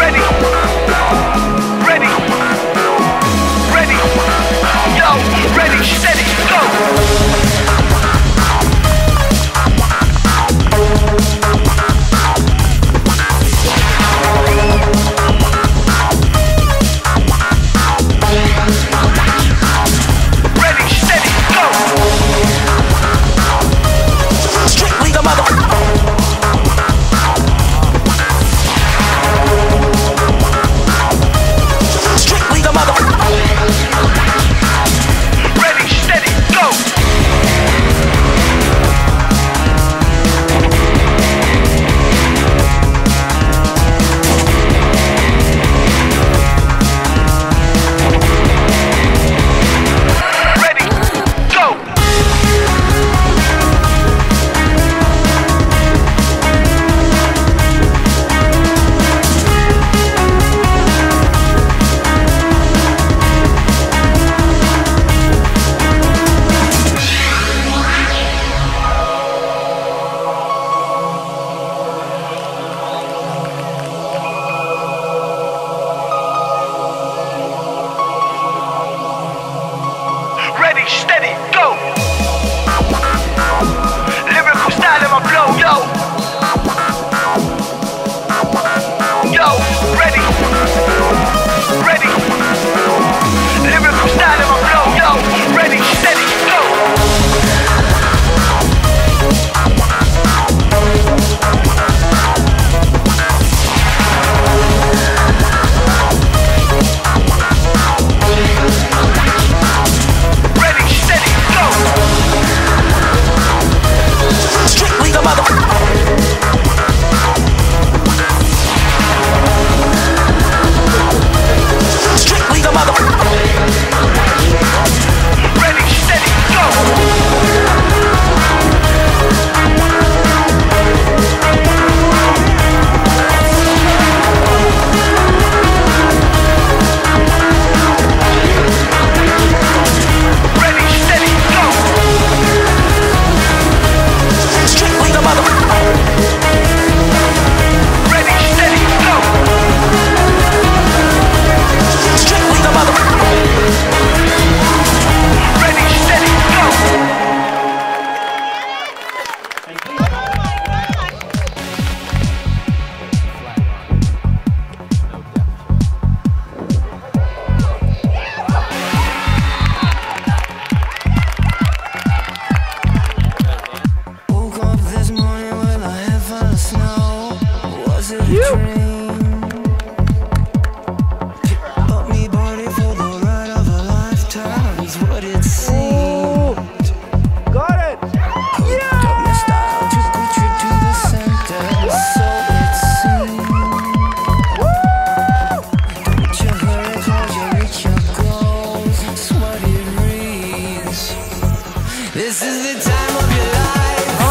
Steady, go! Lyrical style in my flow, yo! Yo, ready! Ready! Lyrical style in my flow, yo! Ready, steady, go! This is the time of your life now.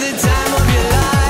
the time of your life.